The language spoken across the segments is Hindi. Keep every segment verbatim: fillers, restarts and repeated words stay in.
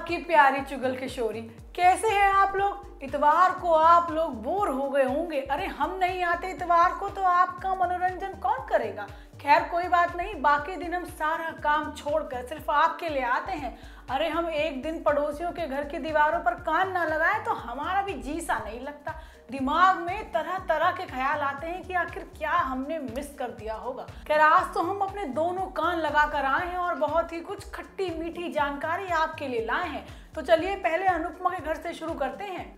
आपकी प्यारी चुगल किशोरी, कैसे हैं आप लोग। इतवार को आप लोग बोर हो गए होंगे, अरे हम नहीं आते इतवार को तो आपका मनोरंजन कौन करेगा। खैर कोई बात नहीं, बाकी दिन हम सारा काम छोड़कर सिर्फ आपके लिए आते हैं। अरे हम एक दिन पड़ोसियों के घर की दीवारों पर कान ना लगाए तो हमारा भी जी सा नहीं लगता। दिमाग में तरह तरह के ख्याल आते हैं कि आखिर क्या हमने मिस कर दिया होगा। खैर आज तो हम अपने दोनों कान लगा कर आए हैं और बहुत ही कुछ खट्टी मीठी जानकारी आपके लिए लाए हैं। तो चलिए पहले अनुपमा के घर से शुरू करते हैं।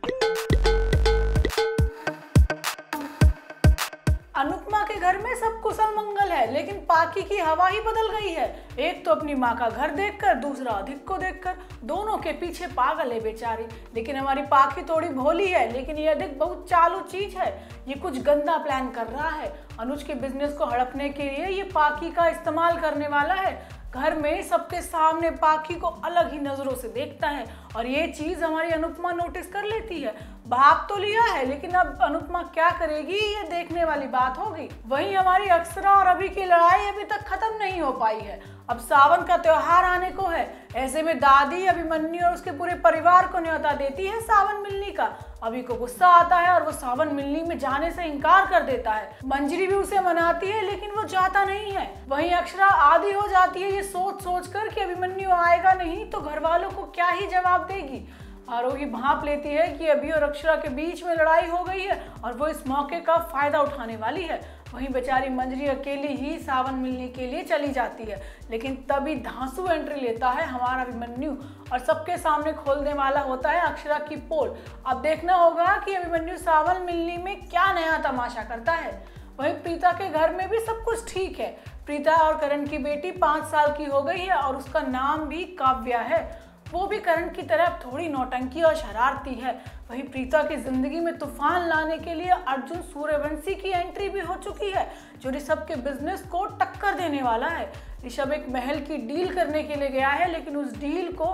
अनुपमा के घर में सब कुशल मंगल है, लेकिन पाकी की हवा ही बदल गई है। एक तो अपनी माँ का घर देखकर, दूसरा अधिक को देखकर, दोनों के पीछे पागल है बेचारी। लेकिन हमारी पाकी थोड़ी भोली है, लेकिन ये अधिक बहुत चालू चीज है। ये कुछ गंदा प्लान कर रहा है। अनुज के बिजनेस को हड़पने के लिए ये पाकी का इस्तेमाल करने वाला है। घर में सबके सामने पाकी को अलग ही नज़रों से देखता है और ये चीज़ हमारी अनुपमा नोटिस कर लेती है। भाप तो लिया है, लेकिन अब अनुपमा क्या करेगी ये देखने वाली बात होगी। वहीं हमारी अक्षरा और अभी की लड़ाई अभी तक खत्म नहीं हो पाई है। अब सावन का त्योहार आने को है, ऐसे में दादी अभिमन्यु और उसके पूरे परिवार को न्योता देती है सावन मिलनी का। अभी को गुस्सा आता है और वो सावन मिलनी में जाने से इनकार कर देता है। मंजरी भी उसे मनाती है, लेकिन वो जाता नहीं है। वहीं अक्षरा आधी हो जाती है ये सोच सोच कर कि अभिमन्यु आएगा नहीं तो घर वालों को क्या ही जवाब देगी। आरोही भांप लेती है कि अभी और अक्षरा के बीच में लड़ाई हो गई है और वो इस मौके का फायदा उठाने वाली है। वहीं बेचारी मंजरी अकेली ही सावन मिलने के लिए चली जाती है, लेकिन तभी धांसू एंट्री लेता है हमारा अभिमन्यु और सबके सामने खोलने वाला होता है अक्षरा की पोल। अब देखना होगा कि अभिमन्यु सावन मिलने में क्या नया तमाशा करता है। वहीं प्रीता के घर में भी सब कुछ ठीक है। प्रीता और करण की बेटी पाँच साल की हो गई है और उसका नाम भी काव्या है। वो भी करण की तरह थोड़ी नौटंकी और शरारती है। वहीं प्रीता की जिंदगी में तूफान लाने के लिए अर्जुन सूर्यवंशी की एंट्री भी हो चुकी है, जो ऋषभ के बिजनेस को टक्कर देने वाला है। ऋषभ एक महल की डील करने के लिए गया है, लेकिन उस डील को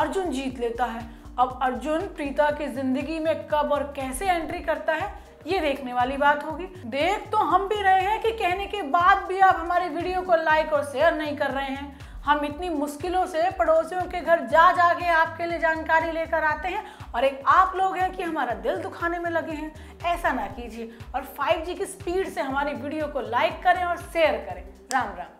अर्जुन जीत लेता है। अब अर्जुन प्रीता की जिंदगी में कब और कैसे एंट्री करता है ये देखने वाली बात होगी। देख तो हम भी रहे हैं कि कहने के बाद भी आप हमारे वीडियो को लाइक और शेयर नहीं कर रहे हैं। हम इतनी मुश्किलों से पड़ोसियों के घर जा जा के आपके लिए जानकारी लेकर आते हैं और एक आप लोग हैं कि हमारा दिल दुखाने में लगे हैं। ऐसा ना कीजिए और फाइव जी की स्पीड से हमारी वीडियो को लाइक करें और शेयर करें। राम राम।